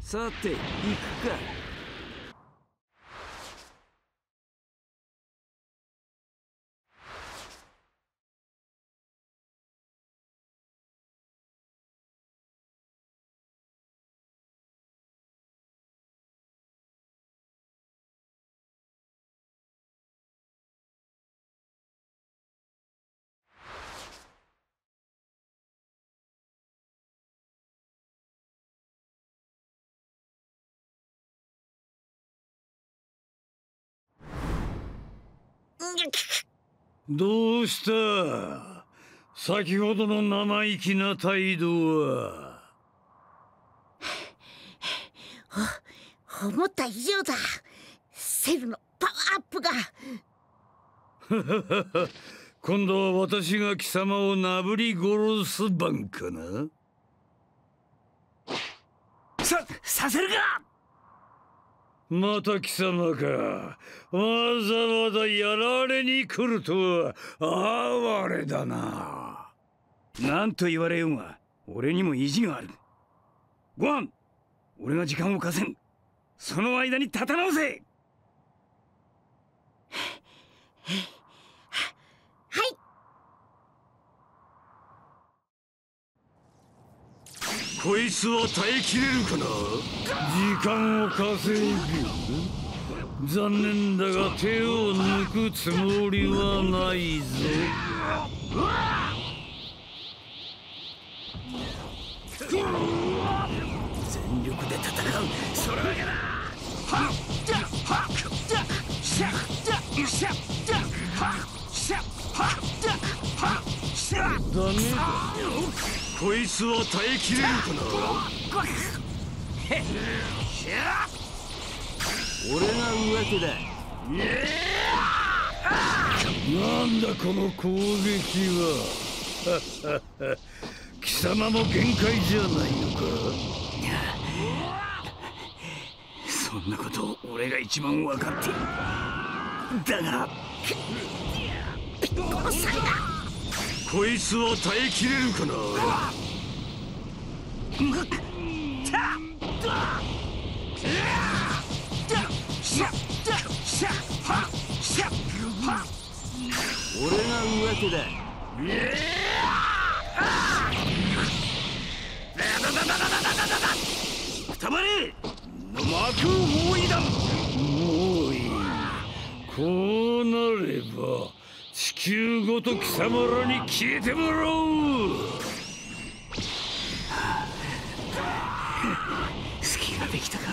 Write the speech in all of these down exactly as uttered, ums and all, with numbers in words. さて行くか。どうした？先ほどの生意気な態度は。お、思った以上だ。セルのパワーアップが。今度は私が貴様をなぶり殺す番かな。さ、させるか！また貴様か。わざわざやられに来るとは哀れだな。なんと言われようが俺にも意地がある。ごはん、俺が時間を稼ぐ。その間に立た直せ。はい。こいつは耐えきれるかな。時間を稼ぐ。残念だが手を抜くつもりはないぜ。全力で戦う。それだけだ。はっじゃはっじゃしゃじゃしゃじゃはっしゃはっじゃはっしゃ。ダメだ。こいつは耐えきれるかな。俺が上手だ。なんだこの攻撃は。貴様も限界じゃないのか。そんなこと俺が一番分かっている。だが殺された。こいつは耐えきれるかな。俺が上手だ。くたばれ！幕包囲団。もういい。こうなれば地球ごと貴様らに消えてもらおう。隙ができたか。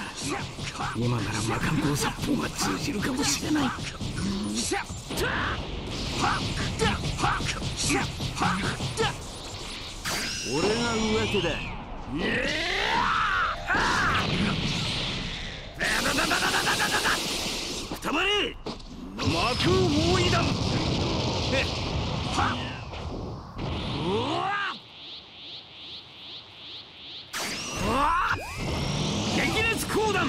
今なら魔漢方殺法が通じるかもしれない。俺が上手だ。くたばれ！魔空包囲団。はっ！うわ！激烈講談！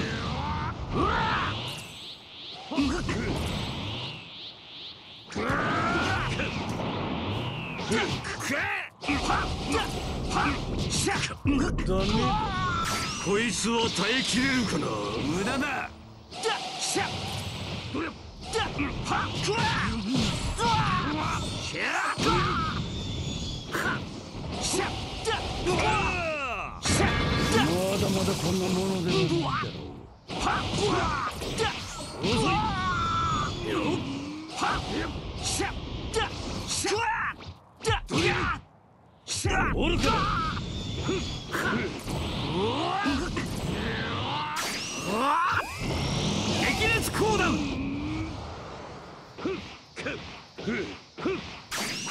うわ！ダメ。こいつは耐えきれるかな。無駄だ。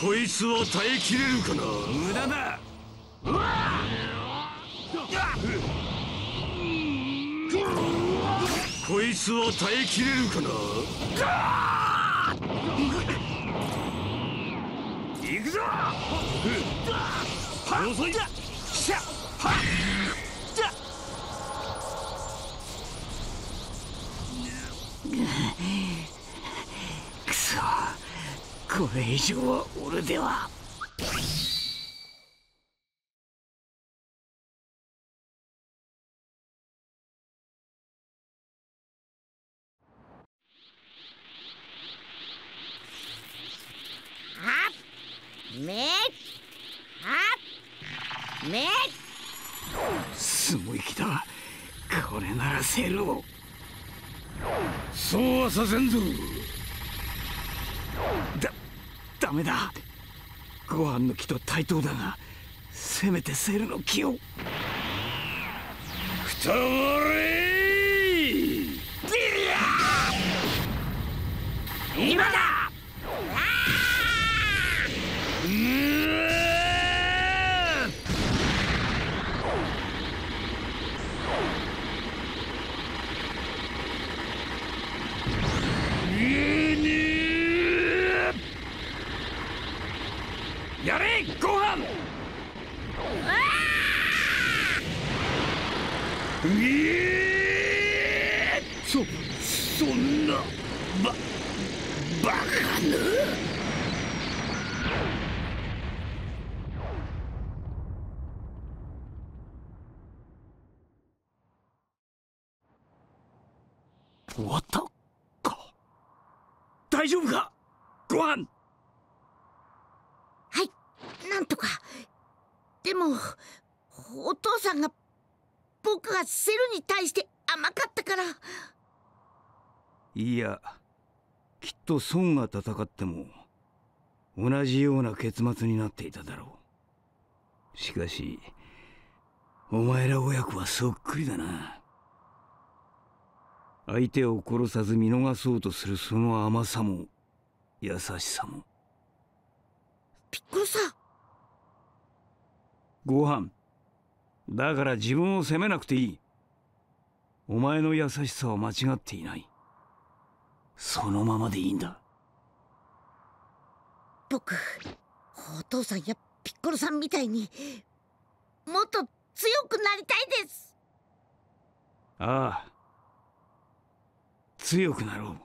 こいつは耐えきれるかな。無駄だ。こいつは耐えきれるかな。行くぞ。遅い。くそ。これ以上は俺では。めあめすごい気だ。これならせろ。そうはさせんぞ。だダメだ。ご飯の木と対等だが、せめてセルの木を。くたばれー。今だ。やれご飯。ええそそんなばバカな。終わったか。大丈夫かご飯。はいなんとか。でもお父さんが僕がセルに対して甘かったから。いやきっと孫が戦っても同じような結末になっていただろう。しかしお前ら親子はそっくりだな。相手を殺さず見逃そうとするその甘さも優しさも。ピッコロさん。ご飯だから自分を責めなくていい。お前の優しさは間違っていない。そのままでいいんだ。僕お父さんやピッコロさんみたいにもっと強くなりたいです。ああ強くなろう。